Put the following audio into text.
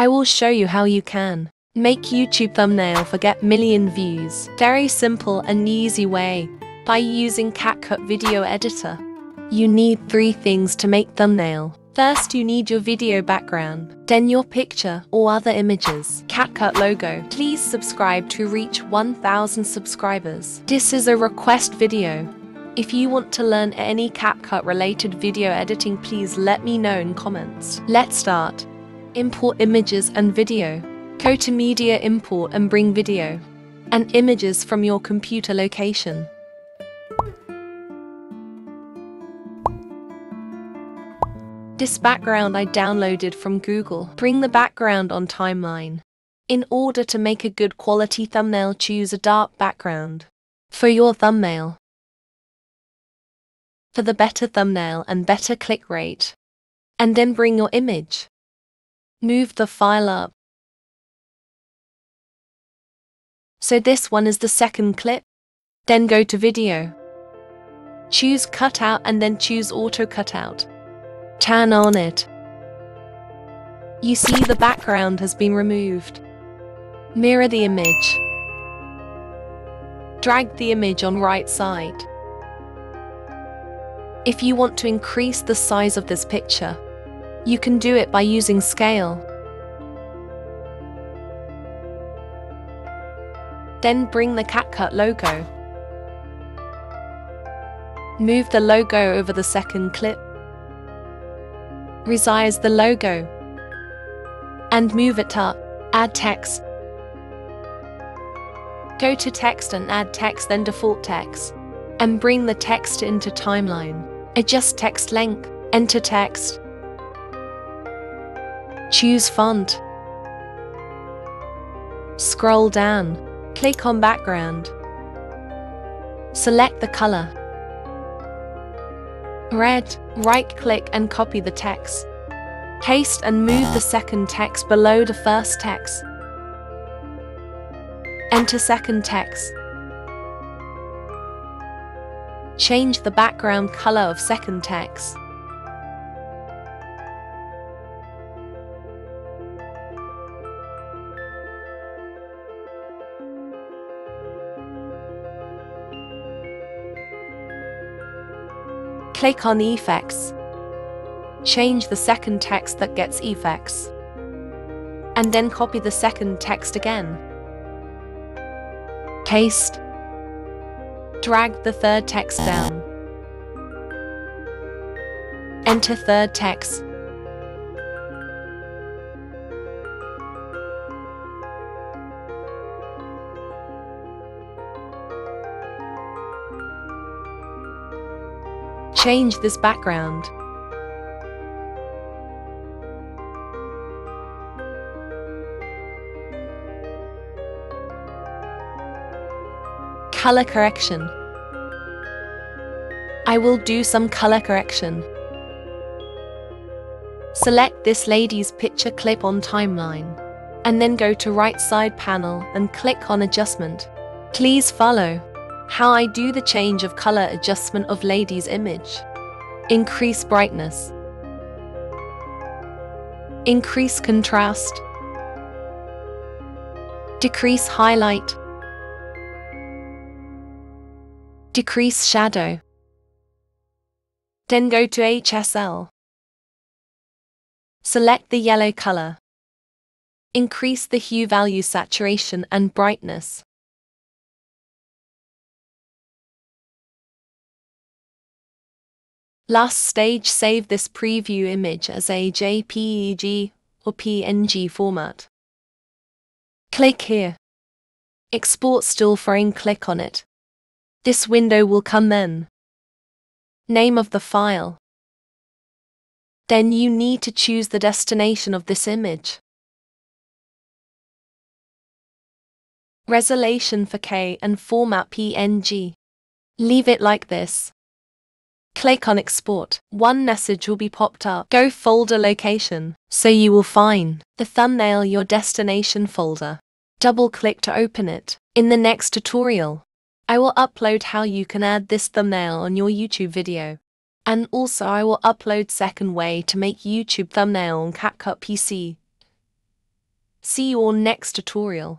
I will show you how you can make YouTube thumbnail for get million views. Very simple and easy way by using CapCut video editor. You need three things to make thumbnail. First, you need your video background, then your picture or other images. CapCut logo. Please subscribe to reach 1,000 subscribers. This is a request video. If you want to learn any CapCut related video editing, please let me know in comments. Let's start. Import images and video. Go to media import and bring video and images from your computer location. This background I downloaded from Google. Bring the background on timeline. In order to make a good quality thumbnail, choose a dark background for your thumbnail. For the better thumbnail and better click rate. And then bring your image. Move the file up. So this one is the second clip. Then go to video. Choose cutout and then choose auto cutout. Turn on it. You see the background has been removed. Mirror the image. Drag the image on right side. If you want to increase the size of this picture, you can do it by using scale. Then bring the CapCut logo. Move the logo over the second clip. Resize the logo and move it up. Add text. Go to text and add text, then default text, and bring the text into timeline. Adjust text length. Enter text. Choose font. Scroll down. Click on background. Select the color. Red, right-click and copy the text. Paste and move the second text below the first text. Enter second text. Change the background color of second text. Click on effects. Change the second text that gets effects. And then copy the second text again. Paste. Drag the third text down. Enter third text. Change this background. Color correction. I will do some color correction. Select this lady's picture clip on timeline, and then go to right side panel and click on adjustment. Please follow how I do the change of color adjustment of lady's image. Increase brightness. Increase contrast. Decrease highlight. Decrease shadow. Then go to HSL. Select the yellow color. Increase the hue value, saturation and brightness. Last stage, save this preview image as a JPEG or PNG format. Click here. Export still frame, click on it. This window will come then. Name of the file. Then you need to choose the destination of this image. Resolution 4K and format PNG. Leave it like this. Click on export. One message will be popped up. Go folder location. So you will find the thumbnail your destination folder. Double click to open it. In the next tutorial, I will upload how you can add this thumbnail on your YouTube video. And also I will upload second way to make YouTube thumbnail on CapCut PC. See you all next tutorial.